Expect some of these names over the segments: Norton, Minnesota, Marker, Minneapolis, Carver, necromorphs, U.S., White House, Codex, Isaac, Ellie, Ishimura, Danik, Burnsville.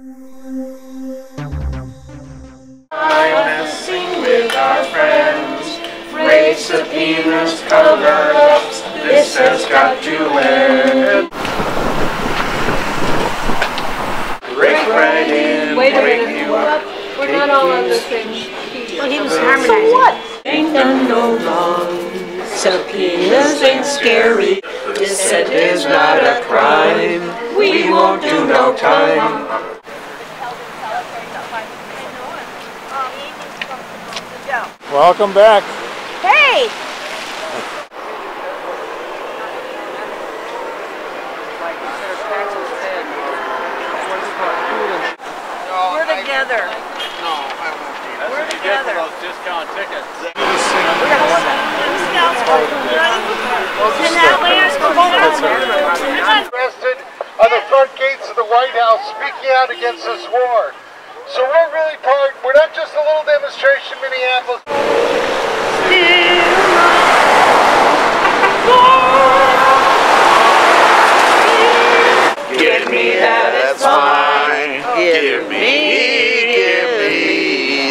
Messing with our friends, raise subpoenas, cover-ups, this has got to end. Break right in, wake you up. We're not all on the same key. Well, he was harmonizing. So what? Ain't done no wrong, subpoenas ain't scary. This set is not a crime, we won't do no time. Welcome back. Hey! We're together. No, I won't be. We're together. Discount tickets. Arrested at the front gates of the White House speaking out against this war. So we're really part, we're not just a little demonstration in Minneapolis. Give me that, it's mine. Give me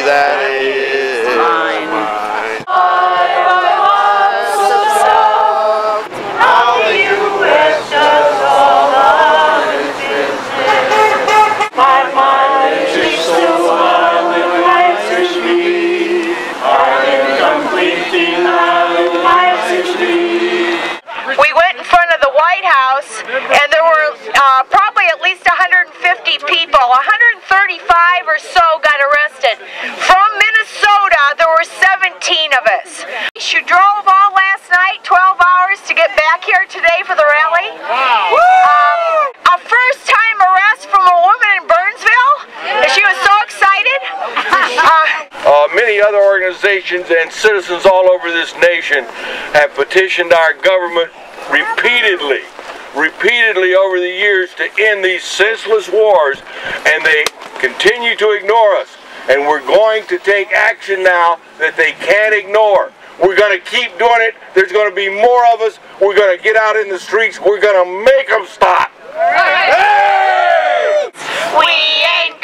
that, it's mine. I want some stuff. How the U.S. does all of its business. My mind is so wild and life's in me. I'm completely loud and life's in me. We went in front of the White House and there were probably at least 150 people, 135 or so got arrested. From Minnesota, there were 17 of us. You drove all last night, 12 hours, to get back here today for the rally. Wow. A first-time arrest from a woman in Burnsville. She was so excited. Many other organizations and citizens all over this nation have petitioned our government repeatedly over the years to end these senseless wars, and they continue to ignore us. And we're going to take action now that they can't ignore. We're going to keep doing it. There's going to be more of us. We're going to get out in the streets. We're going to make them stop. All right. Hey! We ain't